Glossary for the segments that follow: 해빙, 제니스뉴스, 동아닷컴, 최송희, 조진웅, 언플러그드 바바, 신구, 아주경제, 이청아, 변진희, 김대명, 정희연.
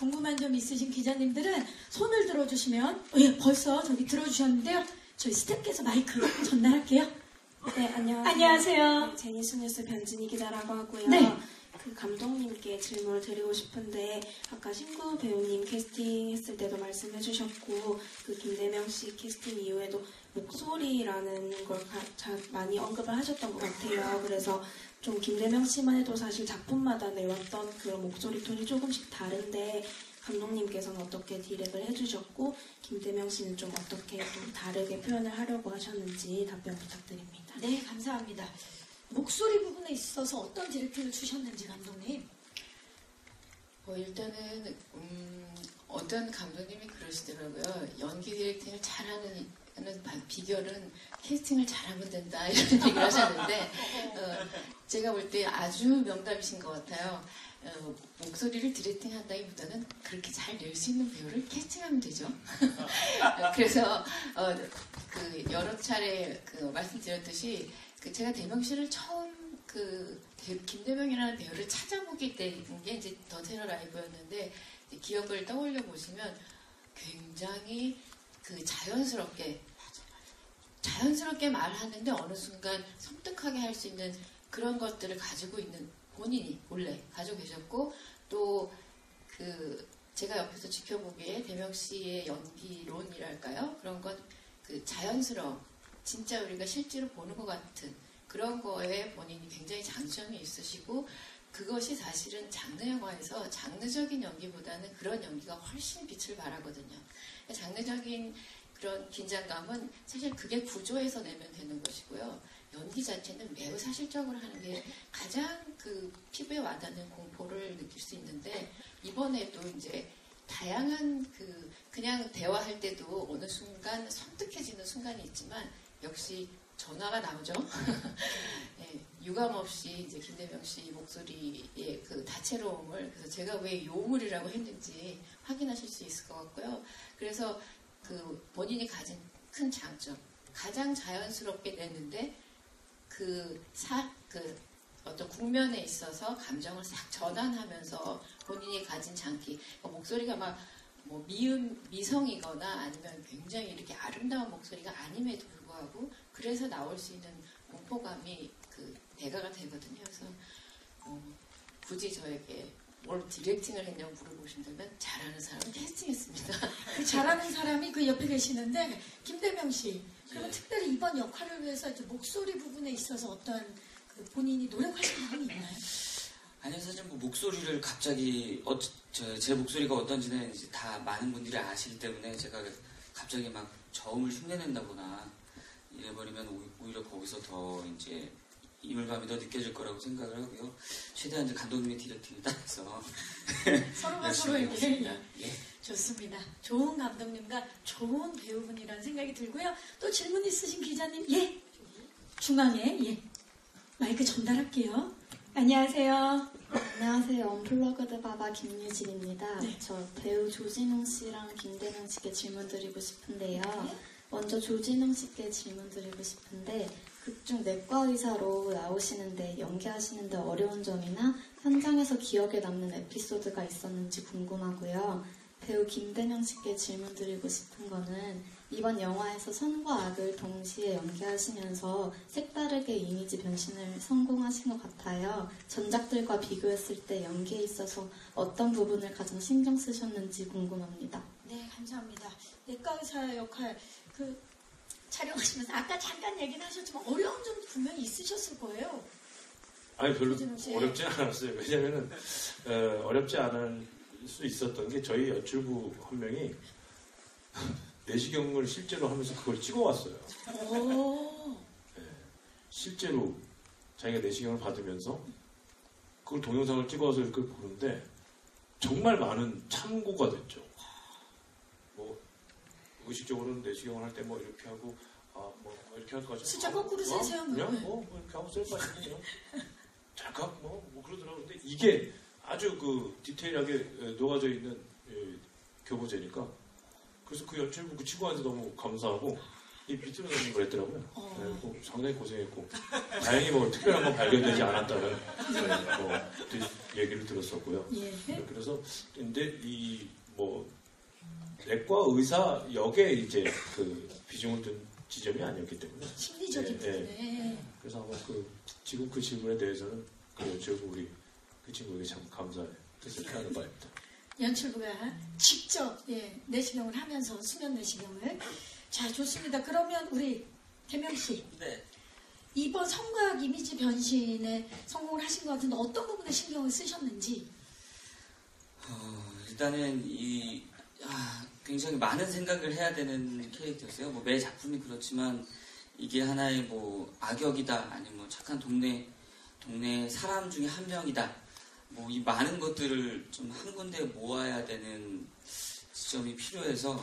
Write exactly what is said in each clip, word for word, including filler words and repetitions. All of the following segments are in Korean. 궁금한 점 있으신 기자님들은 손을 들어주시면, 예, 벌써 저기 들어주셨는데요. 저희 스태프께서 마이크 전달할게요. 네, 안녕하세요. 안녕하세요. 제니스뉴스 변진희 기자라고 하고요. 네. 그 감독님께 질문을 드리고 싶은데, 아까 신구 배우님 캐스팅 했을 때도 말씀해 주셨고, 그 김대명 씨 캐스팅 이후에도 목소리라는 걸 가, 자, 많이 언급을 하셨던 것 같아요. 그래서 좀 김대명 씨만 해도 사실 작품마다 내왔던 그런 목소리 톤이 조금씩 다른데, 감독님께서는 어떻게 디렉을 해주셨고, 김대명 씨는 좀 어떻게 좀 다르게 표현을 하려고 하셨는지 답변 부탁드립니다. 네, 감사합니다. 목소리 부분에 있어서 어떤 디렉팅을 주셨는지 감독님? 어, 일단은 음, 어떤 감독님이 그러시더라고요. 연기 디렉팅을 잘하는 하는 비결은 캐스팅을 잘하면 된다 이런 얘기를 하셨는데 어, 제가 볼 때 아주 명답이신 것 같아요. 어, 목소리를 디렉팅한다기보다는 그렇게 잘 낼 수 있는 배우를 캐스팅하면 되죠. 그래서 어, 그 여러 차례 그 말씀드렸듯이 그 제가 대명 씨를 처음 그 대, 김대명이라는 배우를 찾아보기 때인 게 이제 더 테러 라이브였는데 기억을 떠올려 보시면 굉장히 그 자연스럽게 자연스럽게 말하는데 어느 순간 섬뜩하게 할 수 있는 그런 것들을 가지고 있는 본인이 원래 가지고 계셨고 또 그 제가 옆에서 지켜보기에 대명 씨의 연기론이랄까요? 그런 건 그 자연스러운 진짜 우리가 실제로 보는 것 같은 그런 거에 본인이 굉장히 장점이 있으시고 그것이 사실은 장르 영화에서 장르적인 연기보다는 그런 연기가 훨씬 빛을 발하거든요. 장르적인 그런 긴장감은 사실 그게 구조에서 내면 되는 것이고요. 연기 자체는 매우 사실적으로 하는 게 가장 그 피부에 와닿는 공포를 느낄 수 있는데 이번에도 이제 다양한 그 그냥 대화할 때도 어느 순간 섬뜩해지는 순간이 있지만 역시 전화가 나오죠. 예, 유감 없이 이제 김대명 씨 목소리의 그 다채로움을 그래서 제가 왜 요물이라고 했는지 확인하실 수 있을 것 같고요. 그래서 그 본인이 가진 큰 장점, 가장 자연스럽게 냈는데 그 사, 그 어떤 국면에 있어서 감정을 싹 전환하면서 본인이 가진 장기, 그러니까 목소리가 막 뭐 미음, 미성이거나 아니면 굉장히 이렇게 아름다운 목소리가 아님에도 불구하고 그래서 나올 수 있는 공포감이 그 배가가 되거든요. 그래서 어, 굳이 저에게 뭘 디렉팅을 했냐고 물어보신다면 잘하는 사람은 캐스팅했습니다. 그 잘하는 사람이 그 옆에 계시는데 김대명 씨, 그러면 네. 특별히 이번 역할을 위해서 이제 목소리 부분에 있어서 어떤 그 본인이 노력하신 부분이 있나요? 아니요, 사실 뭐 목소리를 갑자기 어, 저, 제 목소리가 어떤지는 이제 다 많은 분들이 아시기 때문에 제가 갑자기 막 저음을 흉내낸다거나 이래버리면 오히려 거기서 더 이제 이물감이 더 느껴질 거라고 생각을 하고요. 최대한 이제 감독님의 디렉팅을 따라서 서로가 서로의 얘기를 예. 좋습니다. 좋은 감독님과 좋은 배우분이라는 생각이 들고요. 또 질문 있으신 기자님, 예, 중앙에 예 마이크 전달할게요. 안녕하세요. 안녕하세요. 언플러그드 바바 김유진입니다. 네. 저 배우 조진웅 씨랑 김대명 씨께 질문 드리고 싶은데요. 네. 먼저 조진웅 씨께 질문 드리고 싶은데 극중 내과 의사로 나오시는데 연기하시는데 어려운 점이나 현장에서 기억에 남는 에피소드가 있었는지 궁금하고요. 배우 김대명 씨께 질문 드리고 싶은 거는 이번 영화에서 선과 악을 동시에 연기하시면서 색다르게 이미지 변신을 성공하신 것 같아요. 전작들과 비교했을 때 연기에 있어서 어떤 부분을 가장 신경 쓰셨는지 궁금합니다. 네, 감사합니다. 내과 의사 역할 그 촬영하시면서 아까 잠깐 얘기는 하셨지만 어려운 점도 분명히 있으셨을 거예요. 아니, 별로 어렵지 않았어요. 왜냐면은 어, 어렵지 않을 수 있었던 게 저희 연출부 한 명이 내시경을 실제로 하면서 그걸 찍어왔어요. 네, 실제로 자기가 내시경을 받으면서 그걸 동영상을 찍어서 이렇게 보는데 정말 많은 참고가 됐죠. 뭐 의식적으로는 내시경을 할 때 뭐 이렇게 하고 아 뭐 이렇게 할 것 같죠. 진짜 거꾸로 세세요. 그냥 뭐, 뭐 이렇게 하고 셀파시 그냥 잘각 뭐, 뭐 그러더라고요. 근데 이게 아주 그 디테일하게 녹아져 있는 예, 교보제니까 그래서 그 연출부 그 친구한테 너무 감사하고 이 비트맨이 그랬더라고요. 어. 그래서 상당히 고생했고 다행히 뭐 특별한 건 발견되지 않았다는 뭐, 얘기를 들었었고요. 예. 그래서 근데 이 뭐 내과 의사 역에 이제 그 비중을 둔 지점이 아니었기 때문에 심리적인 네, 부분에 네. 그래서 아마 그 지금 그 질문에 대해서는 그 우리 그 친구에게 참 감사의 뜻을 표하는 바입니다. 연출부가 직접 예, 내시경을 하면서 수면 내시경을 자 좋습니다. 그러면 우리 대명 씨 네. 이번 성과학 이미지 변신에 성공을 하신 것 같은데 어떤 부분에 신경을 쓰셨는지? 어, 일단은 이 아, 굉장히 많은 생각을 해야 되는 캐릭터였어요. 뭐 매 작품이 그렇지만 이게 하나의 뭐 악역이다 아니면 뭐 착한 동네 동네 사람 중에 한 명이다. 뭐 이 많은 것들을 좀 한 군데 모아야 되는 지점이 필요해서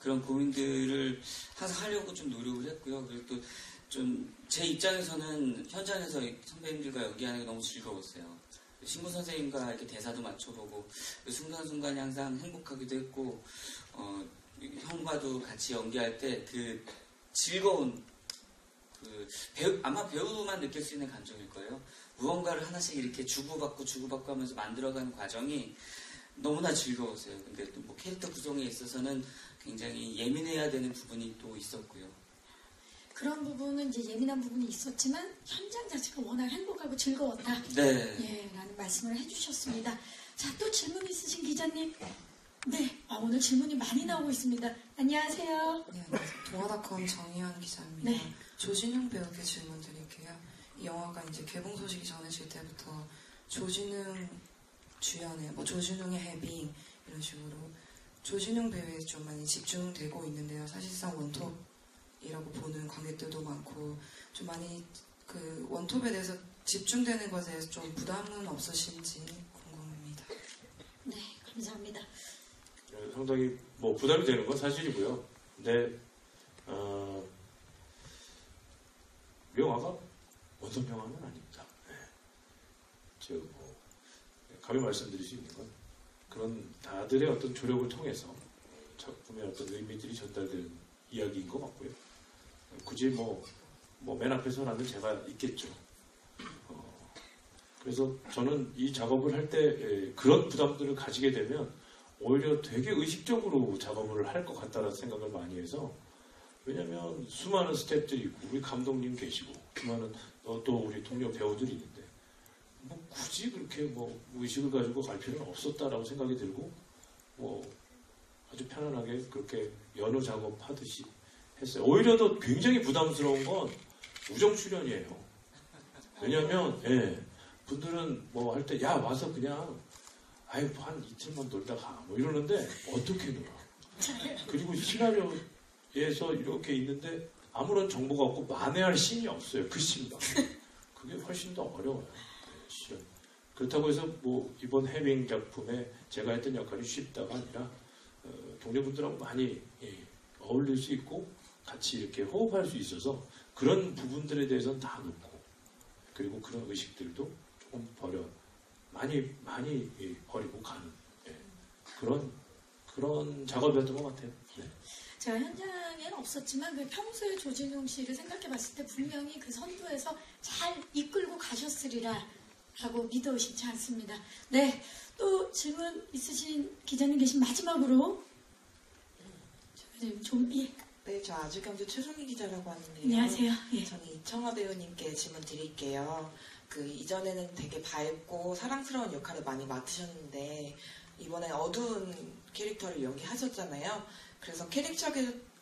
그런 고민들을 항상 하려고 좀 노력을 했고요. 그리고 또 좀 제 입장에서는 현장에서 선배님들과 연기하는 게 너무 즐거웠어요. 신구 선생님과 이렇게 대사도 맞춰보고 순간순간이 항상 행복하기도 했고 어, 형과도 같이 연기할 때 그 즐거운 그 배우, 아마 배우만 느낄 수 있는 감정일 거예요. 무언가를 하나씩 이렇게 주고받고 주고받고 하면서 만들어가는 과정이 너무나 즐거웠어요. 근데 또 뭐 캐릭터 구성에 있어서는 굉장히 예민해야 되는 부분이 또 있었고요. 그런 부분은 이제 예민한 부분이 있었지만 현장 자체가 워낙 행복하고 즐거웠다. 네. 예, 라는 말씀을 해주셨습니다. 자, 또 질문 있으신 기자님. 네. 아, 오늘 질문이 많이 나오고 있습니다. 안녕하세요. 네, 동아닷컴 정희연 기자입니다. 네. 조진웅 배우께 질문 드릴게요. 이 영화가 이제 개봉 소식이 전해질 때부터 조진웅 주연의, 뭐 조진웅의 해빙 이런 식으로 조진웅 배우에 좀 많이 집중되고 있는데요. 사실상 원톱 이라고 보는 관객들도 많고 좀 많이 그 원톱에 대해서 집중되는 것에 대해서 좀 부담은 없으신지 궁금합니다. 네, 감사합니다. 상당히 뭐 부담이 되는 건 사실이고요. 근데 어, 영화가 원톱 영화는 아닙니다. 네. 즉 뭐, 감히 말씀드릴 수 있는 건 그런 다들의 어떤 조력을 통해서 작품의 어떤 의미들이 전달되는 이야기인 것 같고요. 굳이 뭐, 뭐 맨 앞에서라면 제가 있겠죠. 어, 그래서 저는 이 작업을 할 때 그런 부담들을 가지게 되면 오히려 되게 의식적으로 작업을 할 것 같다는 생각을 많이 해서 왜냐면 수많은 스태프들이 있고 우리 감독님 계시고 수많은 또 우리 동료 배우들이 있는데 뭐 굳이 그렇게 뭐 의식을 가지고 갈 필요는 없었다라고 생각이 들고 뭐 아주 편안하게 그렇게 연우 작업하듯이 했어요. 오히려 더 굉장히 부담스러운 건 우정 출연이에요. 왜냐면, 예, 분들은 뭐 할 때, 야, 와서 그냥, 아유, 뭐 한 이틀만 놀다 가. 뭐 이러는데, 어떻게 놀아. 그리고 시나리오에서 이렇게 있는데, 아무런 정보가 없고, 만회할 씬이 없어요. 그 씬만. 그게 훨씬 더 어려워요. 네, 그렇다고 해서, 뭐, 이번 해빙 작품에 제가 했던 역할이 쉽다가 아니라, 어, 동료분들하고 많이 예, 어울릴 수 있고 같이 이렇게 호흡할 수 있어서 그런 부분들에 대해서는 다 놓고 그리고 그런 의식들도 조금 버려 많이 많이 예, 버리고 가는 예, 그런 그런 작업이었던 것 같아요. 네. 제가 현장에는 없었지만 그 평소에 조진웅 씨를 생각해봤을 때 분명히 그 선두에서 잘 이끌고 가셨으리라 하고 믿어 의심치 않습니다. 네. 또 질문 있으신 기자님 계신 마지막으로 좀 예. 네, 저 아주경제 최송희 기자라고 하는데요. 안녕하세요. 예. 저는 이청아 배우님께 질문 드릴게요. 그 이전에는 되게 밝고 사랑스러운 역할을 많이 맡으셨는데 이번에 어두운 캐릭터를 연기하셨잖아요. 그래서 캐릭터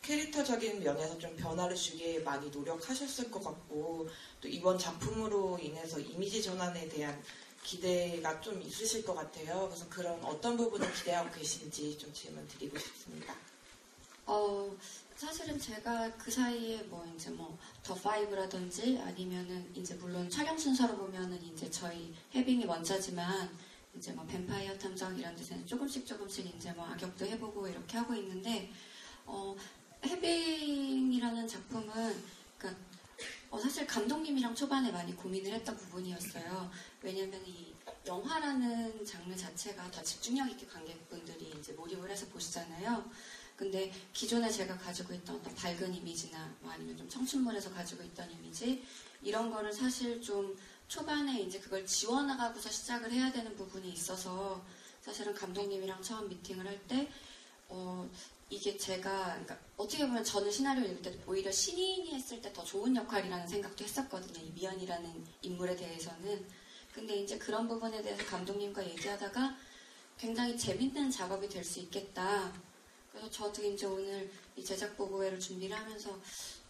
캐릭터적인 면에서 좀 변화를 주기에 많이 노력하셨을 것 같고 또 이번 작품으로 인해서 이미지 전환에 대한 기대가 좀 있으실 것 같아요. 그래서 그런 어떤 부분을 기대하고 계신지 좀 질문 드리고 싶습니다. 어, 사실은 제가 그 사이에 뭐 이제 뭐 더 파이브라든지 아니면은 이제 물론 촬영 순서로 보면은 이제 저희 해빙이 원자지만 이제 뭐 뱀파이어 탐정 이런 데서는 조금씩 조금씩 이제 뭐 악역도 해보고 이렇게 하고 있는데 어, 해빙이라는 작품은 그러니까 어, 사실 감독님이랑 초반에 많이 고민을 했던 부분이었어요. 왜냐면 이 영화라는 장르 자체가 더 집중력 있게 관객분들이 이제 몰입을 해서 보시잖아요. 근데 기존에 제가 가지고 있던 어떤 밝은 이미지나 뭐 아니면 좀 청춘물에서 가지고 있던 이미지 이런 거를 사실 좀 초반에 이제 그걸 지워나가고서 시작을 해야 되는 부분이 있어서 사실은 감독님이랑 처음 미팅을 할 때 어, 이게 제가 그러니까 어떻게 보면 저는 시나리오를 읽을 때 오히려 신인이 했을 때 더 좋은 역할이라는 생각도 했었거든요. 이 미연이라는 인물에 대해서는. 근데 이제 그런 부분에 대해서 감독님과 얘기하다가 굉장히 재밌는 작업이 될 수 있겠다. 그래서 저도 이제 오늘 이 제작보고회를 준비를 하면서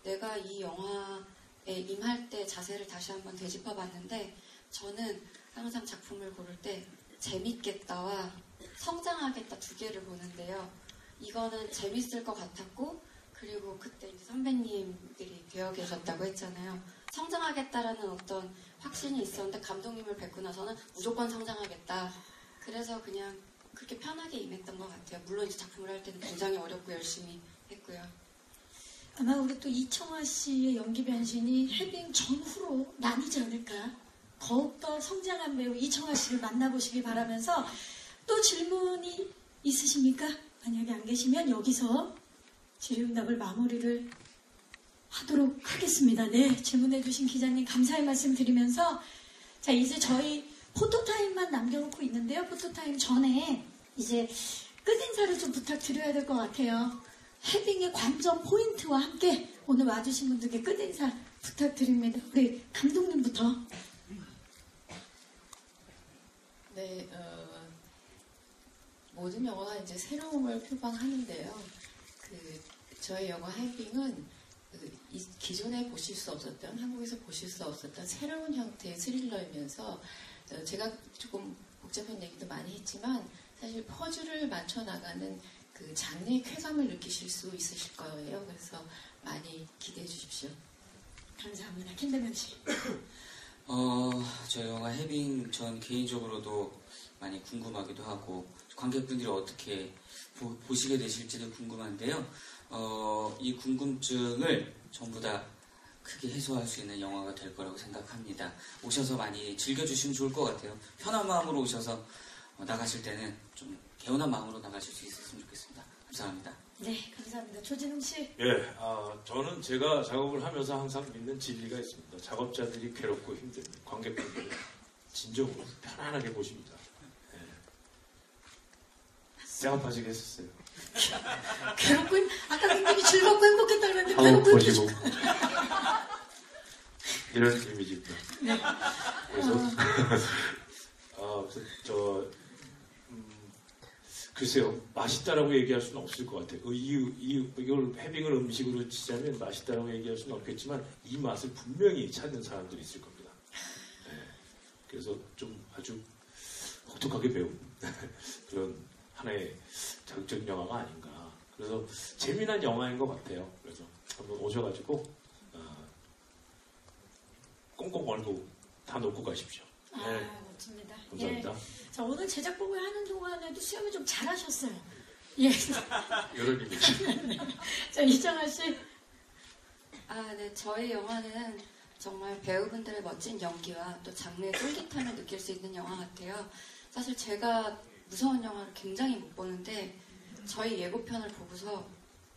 내가 이 영화에 임할 때 자세를 다시 한번 되짚어 봤는데 저는 항상 작품을 고를 때 재밌겠다와 성장하겠다 두 개를 보는데요. 이거는 재밌을 것 같았고 그리고 그때 이제 선배님들이 되어 계셨다고 했잖아요. 성장하겠다라는 어떤 확신이 있었는데 감독님을 뵙고 나서는 무조건 성장하겠다. 그래서 그냥 그렇게 편하게 임했던 것 같아요. 물론 이제 작품을 할 때는 굉장히 어렵고 열심히 했고요. 아마 우리 또 이청아 씨의 연기 변신이 해빙 전후로 나뉘지 않을까. 더욱더 성장한 배우 이청아 씨를 만나보시길 바라면서 또 질문이 있으십니까? 만약에 안 계시면 여기서 질의응답을 마무리를 하도록 하겠습니다. 네, 질문해주신 기자님 감사의 말씀 드리면서 자 이제 저희 포토타임만 남겨놓고 있는데요. 포토타임 전에 이제 끝인사를 좀 부탁드려야 될 것 같아요. 해빙의 관전 포인트와 함께 오늘 와주신 분들께 끝인사 부탁드립니다. 우리 감독님부터. 네, 어, 모든 영화가 이제 새로움을 표방하는데요. 그 저희 영화 해빙은 그 기존에 보실 수 없었던, 한국에서 보실 수 없었던 새로운 형태의 스릴러이면서 제가 조금 복잡한 얘기도 많이 했지만 사실 퍼즐을 맞춰나가는 그 장르의 쾌감을 느끼실 수 있으실 거예요. 그래서 많이 기대해 주십시오. 감사합니다. 김대명 씨. 어, 저 영화 해빙 전 개인적으로도 많이 궁금하기도 하고 관객분들이 어떻게 보, 보시게 되실지도 궁금한데요. 어, 이 궁금증을 전부 다 크게 해소할 수 있는 영화가 될 거라고 생각합니다. 오셔서 많이 즐겨주시면 좋을 것 같아요. 편한 마음으로 오셔서 나가실 때는 좀 개운한 마음으로 나가실 수 있었으면 좋겠습니다. 감사합니다. 네, 감사합니다. 조진웅 씨. 예, 아, 저는 제가 작업을 하면서 항상 믿는 진리가 있습니다. 작업자들이 괴롭고 힘듭니다. 관객분들은 진정으로 편안하게 보십니다. 제가 빠지겠었어요. 괴롭고 아까 굉장히 즐겁고 행복했다 그랬는데 괴롭고 힘들고 이런 이미지. 네. 그래서 어. 아, 저 음, 글쎄요, 맛있다라고 얘기할 수는 없을 것 같아요. 그 이유, 이유, 이걸 해빙을 음식으로 치자면 맛있다라고 얘기할 수는 없겠지만 이 맛을 분명히 찾는 사람들이 있을 겁니다. 네. 그래서 좀 아주 독특하게 배운 그런. 하나의 자극적인 영화가 아닌가. 그래서 재미난 영화인 것 같아요. 그래서 한번 오셔가지고 어, 꽁꽁 얼고 다 놓고 가십시오. 네. 아, 멋집니다. 감사합니다. 예. 자, 오늘 제작 보고 하는 동안에도 수염을 좀 잘하셨어요. 예. 여러 개입니다. 자, 이정아 씨. 아, 네. 저희 영화는 정말 배우분들의 멋진 연기와 또 장르의 쫄깃함을 느낄 수 있는 영화 같아요. 사실 제가 무서운 영화를 굉장히 못 보는데 저희 예고편을 보고서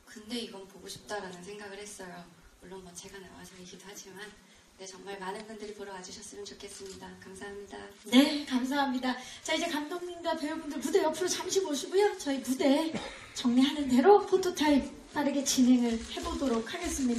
근데 이건 보고 싶다라는 생각을 했어요. 물론 뭐 제가 나와서이기도 하지만 네, 정말 많은 분들이 보러 와주셨으면 좋겠습니다. 감사합니다. 네, 감사합니다. 자, 이제 감독님과 배우분들 무대 옆으로 잠시 모시고요. 저희 무대 정리하는 대로 포토타임 빠르게 진행을 해보도록 하겠습니다.